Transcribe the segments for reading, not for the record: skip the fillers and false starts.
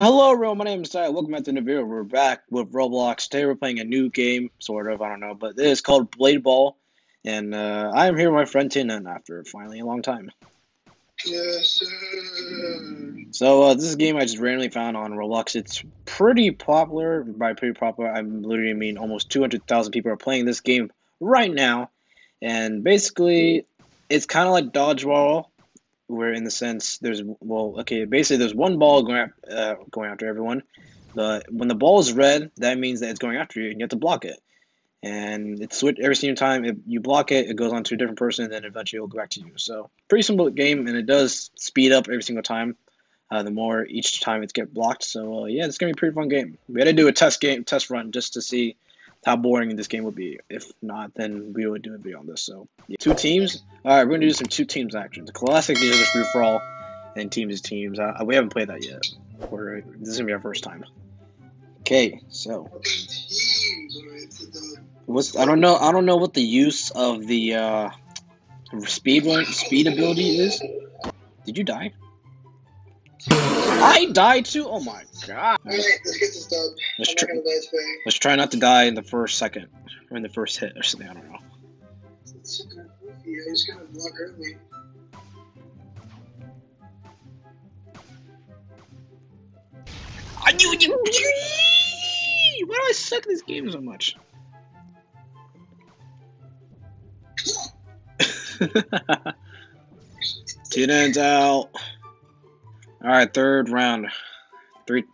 Hello everyone, my name is Tynan. Welcome back to the new video. We're back with Roblox. Today we're playing a new game, sort of, I don't know, but it is called Blade Ball. And I am here with my friend Tynan after finally a long time. Yes, sir. So this game I just randomly found on Roblox. It's pretty popular. By pretty popular, I literally mean almost 200,000 people are playing this game right now. And basically, it's kind of like dodgeball. Where in the sense there's, well, okay, basically there's one ball going after everyone. When the ball is red, that means that it's going after you and you have to block it. And it's every single time if you block it, it goes on to a different person and then eventually it'll go back to you. So pretty simple game, and it does speed up every single time. The more each time it's get blocked. So yeah, it's gonna be a pretty fun game. We had to do a test run just to see how boring this game would be. If not, then we would do a video on this. So yeah. Two teams. All right, we're gonna do some two teams action. The classic is just free for all, and teams is teams. We haven't played that yet. This is gonna be our first time. Okay, so I don't know what the use of the speed ability is. Did you die? I died too? Oh my god. Alright, let's get this done. Let's try not to die in the first second. Or in the first hit or something, I don't know. Yeah, he's gonna block early. Why do I suck at this game so much? Tynan's out. All right, third round.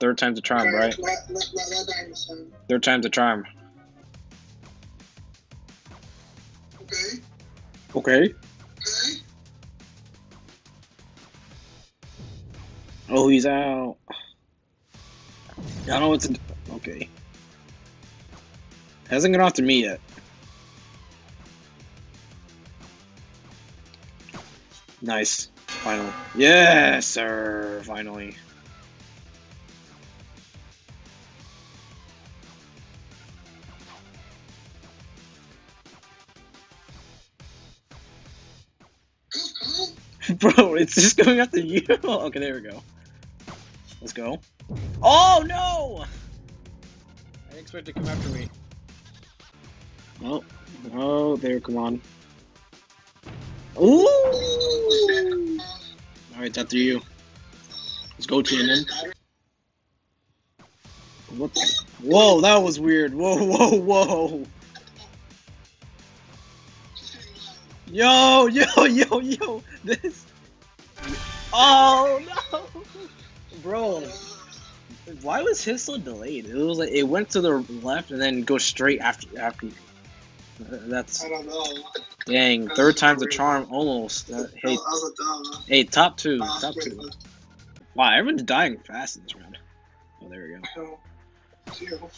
Third time's a charm, right? Third time's a charm. Okay. Okay. Okay. Oh, he's out. I don't know what to do. Okay. Hasn't gone after me yet. Nice. Finally. Yes, sir. Finally. Bro, it's just going after you. Okay, there we go. Let's go. Oh, no! I didn't expect it to come after me. Oh. Oh, there. Come on. Ooh! Alright, it's after you. Let's go, Tynan. What the? Whoa, that was weird. Whoa, whoa, whoa. Yo, yo, yo, yo. This. Oh, no. Bro. Why was his so delayed? It was like it went to the left and then go straight after you. That's. I don't know. Dang, third time's a charm, almost. Hey, top two. Wow, everyone's dying fast in this round. Oh, there we go.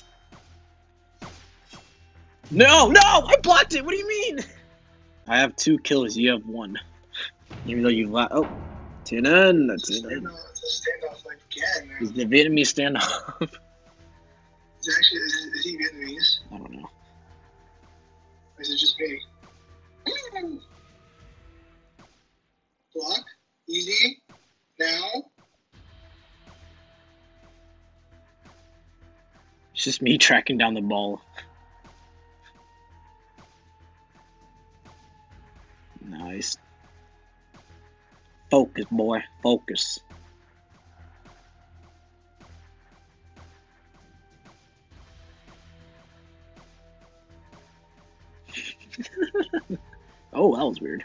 No, no, I blocked it. What do you mean? I have 2 kills. You have 1. Even though you oh, Tynan, that's it. He's the Vietnamese standoff. Is he Vietnamese? I don't know. Or is it just me? Block. Easy. Now. It's just me tracking down the ball. Nice. Focus, boy. Focus. Oh, that was weird.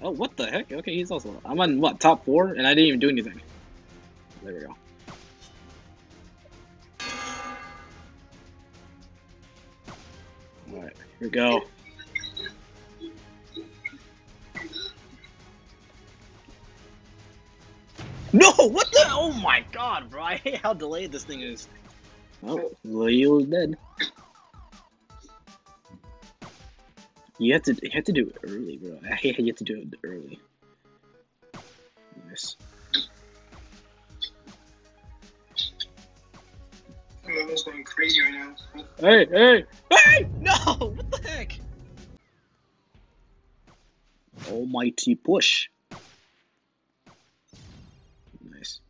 Oh, what the heck? Okay, he's also. I'm on what, top 4, and I didn't even do anything. There we go. All right, here we go. No, what the? Oh my god, bro. I hate how delayed this thing is. Oh, Leo's dead. You have to do it early, bro. I hate how you have to do it early. Nice. I'm almost going crazy right now. Hey, hey, hey! No! What the heck? almighty push. Nice.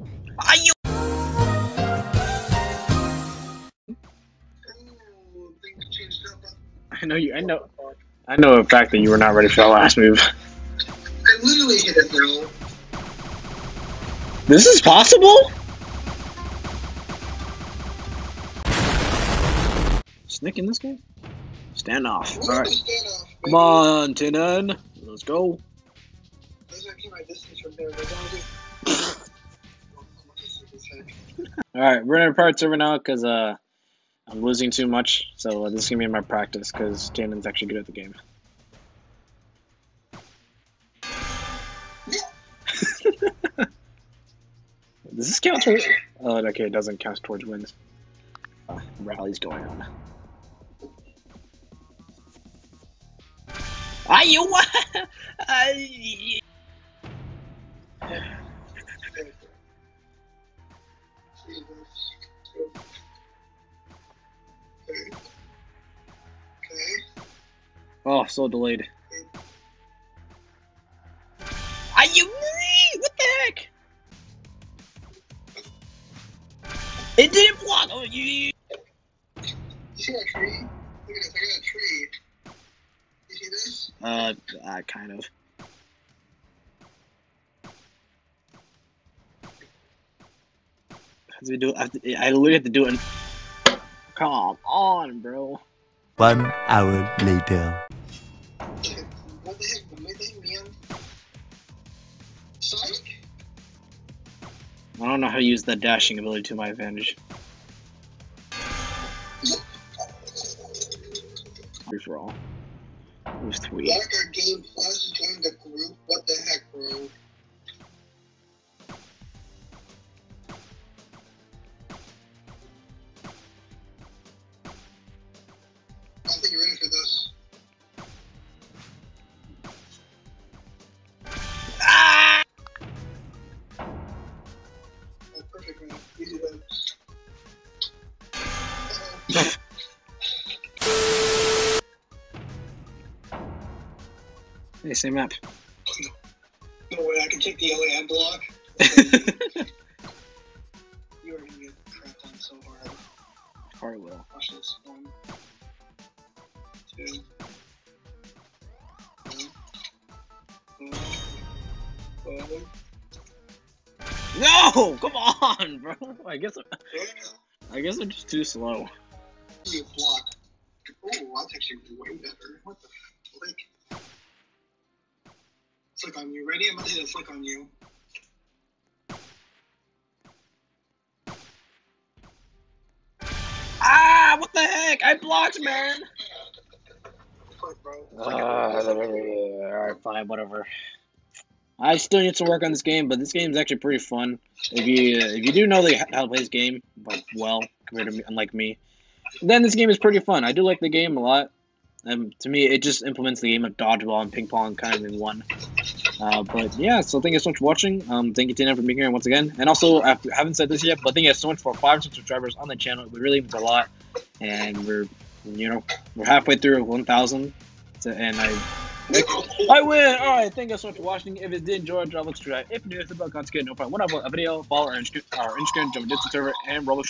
Are you? I know the fact that you were not ready for that last move. I literally hit it though. This is possible? Snicking this guy? Stand off. Alright. Come on, Tynan. Let's go. Alright, we're in our part server now because I'm losing too much, so this is going to be my practice because Tynan's actually good at the game. Does this count towards? Oh, okay, it doesn't count towards wins. Rally's going on. Are you what? Oh, so delayed. Are you me? What the heck? It didn't block. Oh, you see that tree? Look at this. I got a tree. You see this? Kind of. I literally have to do it. Come on, bro. 1 hour later. What the heck? What do they mean? Psych? I don't know how to use that dashing ability to my advantage. Free for all. It was 3. Like our game plus joined the group. What the heck, bro? Hey, same map. No way, I can take the LAM block. You are gonna get cracked on so hard. Hard it will. Watch this. 1, 2, 3, 4. No! Come on, bro! I guess I'm just too slow. You block. Oh, that's actually way better. What the flick? Flick on you. Ready? I'm gonna hit a flick on you. Ah! What the heck? I blocked, man! Flick, bro. Alright, fine, whatever. I still need to work on this game, but this game is actually pretty fun. If you do know how to play this game, like, well, compared to me, unlike me, then this game is pretty fun. I do like the game a lot. To me, it just implements the game of dodgeball and ping pong kind of in one. But yeah, so thank you so much for watching. Thank you, Tynan, for being here once again. And also, I haven't said this yet, but thank you guys so much for 500 subscribers on the channel. It really means a lot. And we're halfway through 1,000. And I win! Alright, thank you guys so much for watching. If you did enjoy, drop a subscribe. If you do, hit the bell, contact no problem. When I upload a video, follow our Instagram, jump into server, and Roblox.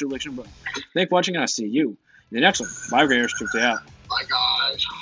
Thanks for watching, and I'll see you in the next one. Bye, Graders. Check it out. My gosh.